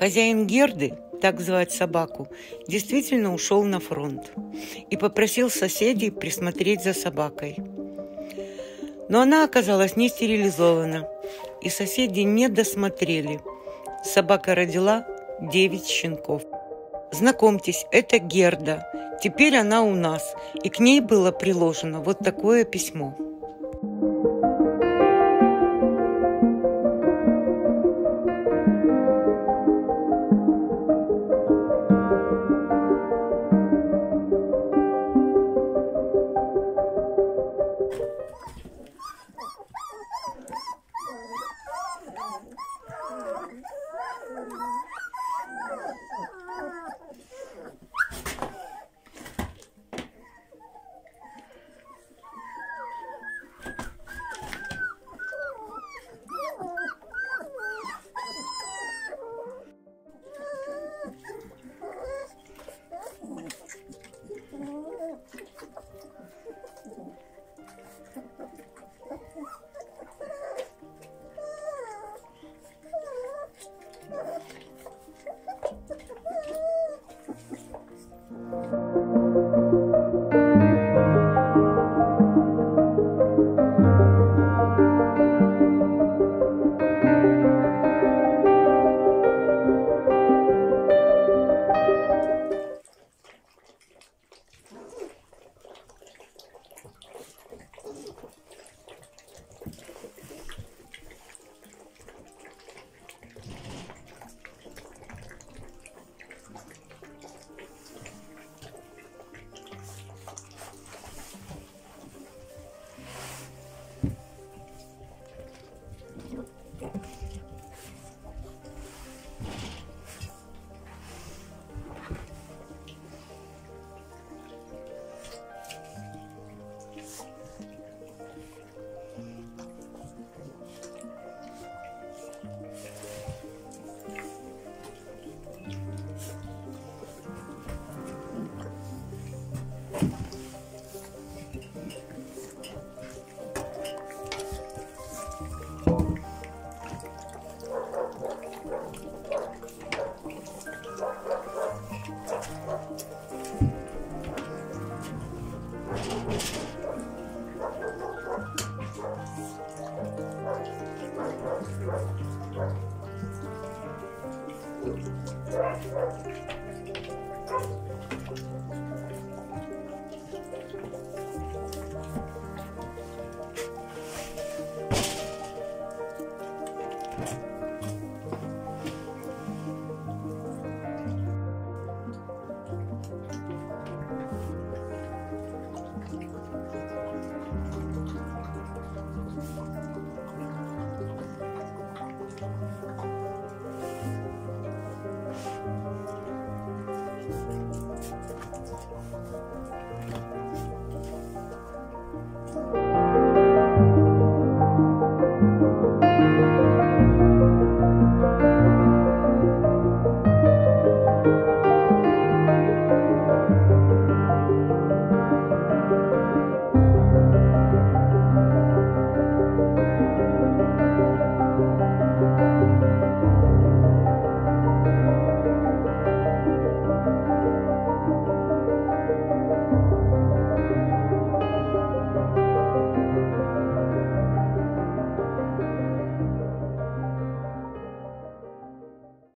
Хозяин Герды, так звать собаку, действительно ушел на фронт и попросил соседей присмотреть за собакой. Но она оказалась не стерилизована, и соседи не досмотрели. Собака родила 9 щенков. Знакомьтесь, это Герда. Теперь она у нас, и к ней было приложено вот такое письмо.